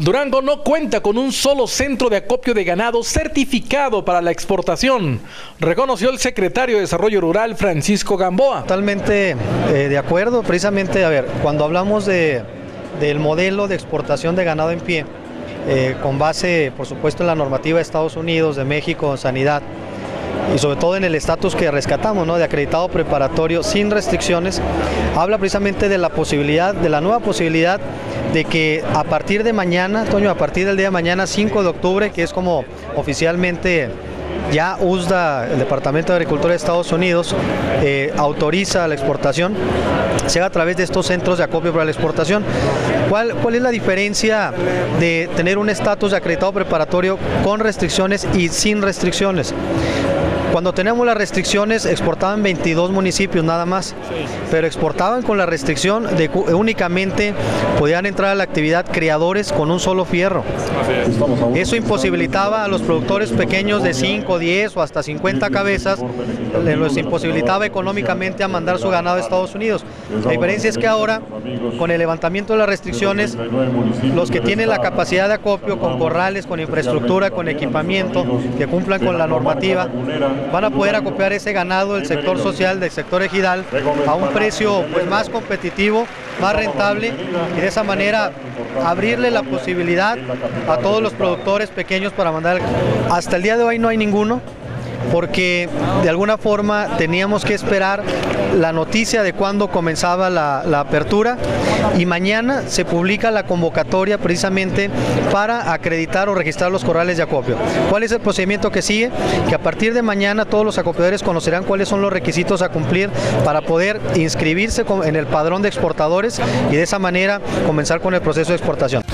Durango no cuenta con un solo centro de acopio de ganado certificado para la exportación, reconoció el secretario de Desarrollo Rural, Francisco Gamboa. Totalmente de acuerdo. Precisamente, a ver, cuando hablamos del modelo de exportación de ganado en pie, con base, por supuesto, en la normativa de Estados Unidos, de México, en sanidad, y sobre todo en el estatus que rescatamos, ¿no?, de acreditado preparatorio sin restricciones, habla precisamente de la posibilidad, de la nueva posibilidad de que a partir de mañana, Toño, a partir del día de mañana, 5 de octubre, que es como oficialmente ya USDA, el Departamento de Agricultura de Estados Unidos, autoriza la exportación, se haga a través de estos centros de acopio para la exportación. ¿Cuál es la diferencia de tener un estatus de acreditado preparatorio con restricciones y sin restricciones? Cuando teníamos las restricciones, exportaban 22 municipios nada más, pero exportaban con la restricción de que únicamente podían entrar a la actividad criadores con un solo fierro. Eso imposibilitaba a los productores pequeños de 5, 10 o hasta 50 cabezas, los imposibilitaba económicamente a mandar su ganado a Estados Unidos. La diferencia es que ahora, con el levantamiento de las restricciones, los que tienen la capacidad de acopio con corrales, con infraestructura, con equipamiento, que cumplan con la normativa, van a poder acopiar ese ganado del sector social, del sector ejidal, a un precio pues más competitivo, más rentable, y de esa manera abrirle la posibilidad a todos los productores pequeños para mandar. Hasta el día de hoy no hay ninguno, porque de alguna forma teníamos que esperar la noticia de cuándo comenzaba la apertura, y mañana se publica la convocatoria precisamente para acreditar o registrar los corrales de acopio. ¿Cuál es el procedimiento que sigue? Que a partir de mañana todos los acopiadores conocerán cuáles son los requisitos a cumplir para poder inscribirse en el padrón de exportadores y de esa manera comenzar con el proceso de exportación.